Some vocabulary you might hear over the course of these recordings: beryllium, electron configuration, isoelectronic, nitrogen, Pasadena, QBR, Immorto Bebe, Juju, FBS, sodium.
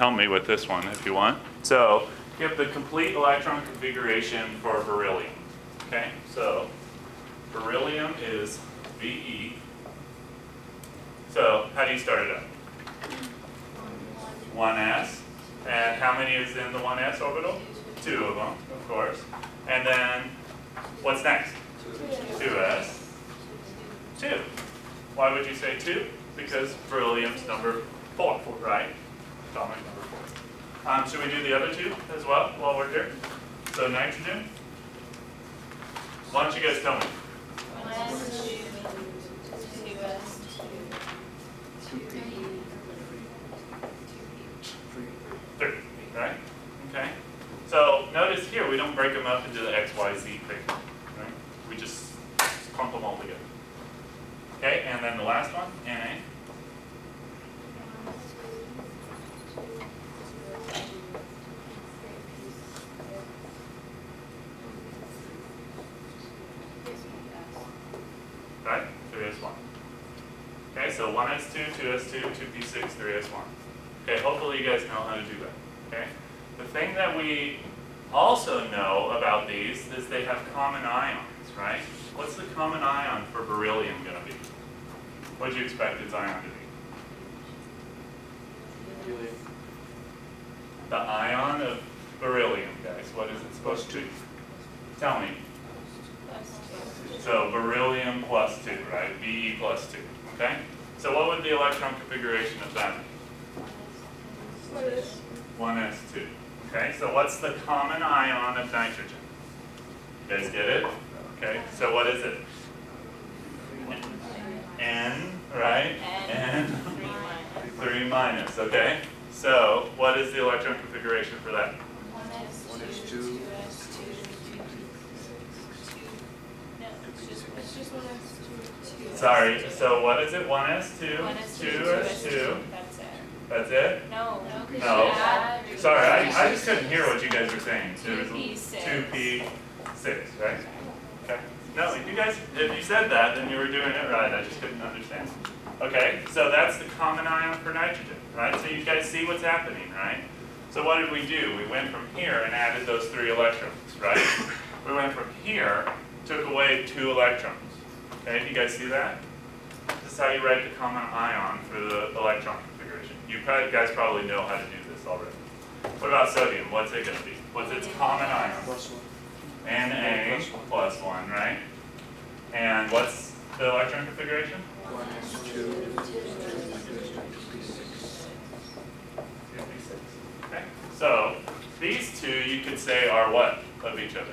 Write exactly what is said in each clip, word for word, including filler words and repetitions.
help me with this one if you want. So give the complete electron configuration for beryllium. Okay, so beryllium is Be. So how do you start it up? one s. And how many is in the one s orbital? Two of them, of course. And then what's next? two s. two. Why would you say two? Because beryllium's number four, right? Atomic number four. Um, should we do the other two as well while we're here? So nitrogen. Why don't you guys tell me? Three, right? Okay. So notice here we don't break them up into the X, Y, Z thing. Right? We just clump them all together. Okay, and then the last one, N A. Right? three s one. Okay, so one s two, two s two, two p six, three s one. Okay, hopefully you guys know how to do that. Okay? The thing that we also know about these is they have common ions, right? What's the common ion for beryllium going to be? What do you expect its ion to be? The ion of beryllium, guys. What is it supposed to be? Tell me. So beryllium plus two, right? Be plus two, okay? So what would the electron configuration of that be? one s two. Okay, so what's the common ion of nitrogen? You guys get it? Okay, so what is it? N, right? N. three minus, okay? So what is the electron configuration for that? one s two. Sorry, so what is it? one s two, two s two. That's it? No. No. no. Sorry, I, I just couldn't hear what you guys were saying. two p six. two p six, right? Okay. No, if you guys, if you said that, then you were doing it right. I just couldn't understand. Okay, so that's the common ion for nitrogen, right? So you guys see what's happening, right? So what did we do? We went from here and added those three electrons, right? We went from here, took away two electrons. Okay, do you guys see that? This is how you write the common ion for the electron. You guys probably know how to do this already. What about sodium? What's it going to be? What's its common ion? N A plus one, right? And what's the electron configuration? one s two. Okay. So these two you could say are what of each other?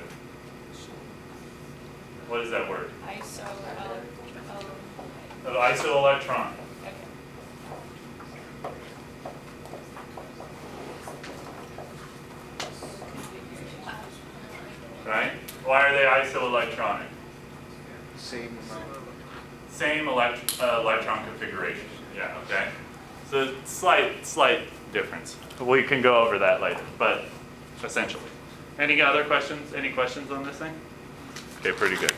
What is that word? Isoelectronic. Isoelectronic. Right? Why are they isoelectronic? Same Same elect uh, electron configuration. Yeah, okay. So slight, slight difference. We can go over that later, but essentially. Any other questions? Any questions on this thing? Okay, pretty good.